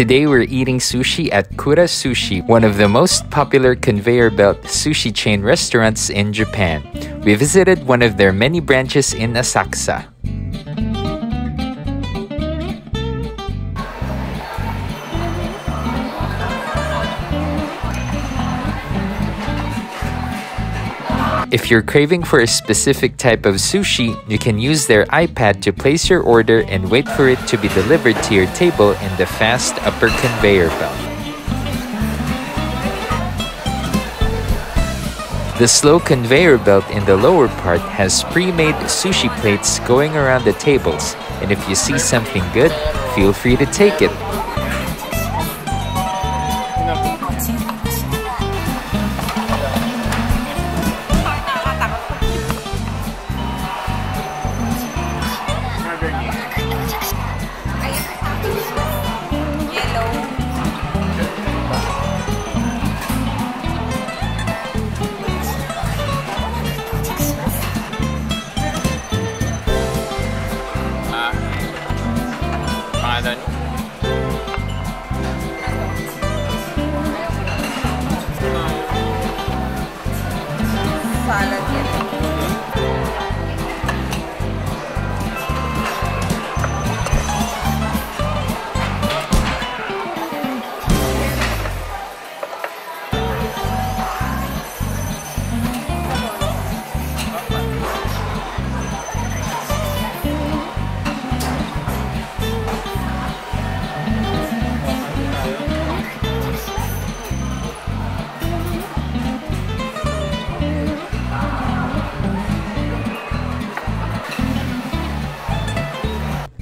Today we're eating sushi at Kura Sushi, one of the most popular conveyor belt sushi chain restaurants in Japan. We visited one of their many branches in Asakusa. If you're craving for a specific type of sushi, you can use their iPad to place your order and wait for it to be delivered to your table in the fast upper conveyor belt. The slow conveyor belt in the lower part has pre-made sushi plates going around the tables, and if you see something good, feel free to take it.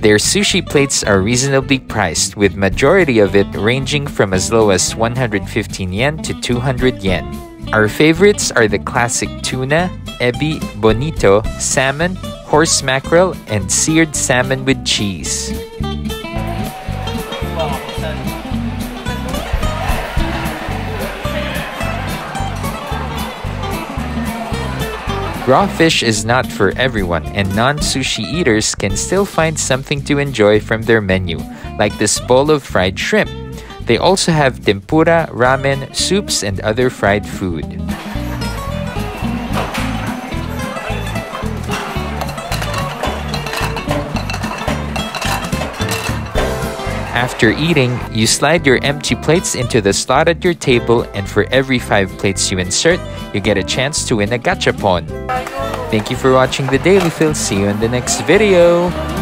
Their sushi plates are reasonably priced, with majority of it ranging from as low as 115 yen to 200 yen. Our favorites are the classic tuna, ebi, bonito, salmon, horse mackerel, and seared salmon with cheese. Raw fish is not for everyone, and non-sushi eaters can still find something to enjoy from their menu, like this bowl of fried shrimp. They also have tempura, ramen, soups, and other fried food. After eating, you slide your empty plates into the slot at your table, and for every 5 plates you insert, you get a chance to win a gachapon. Thank you for watching The Daily Phil. See you in the next video!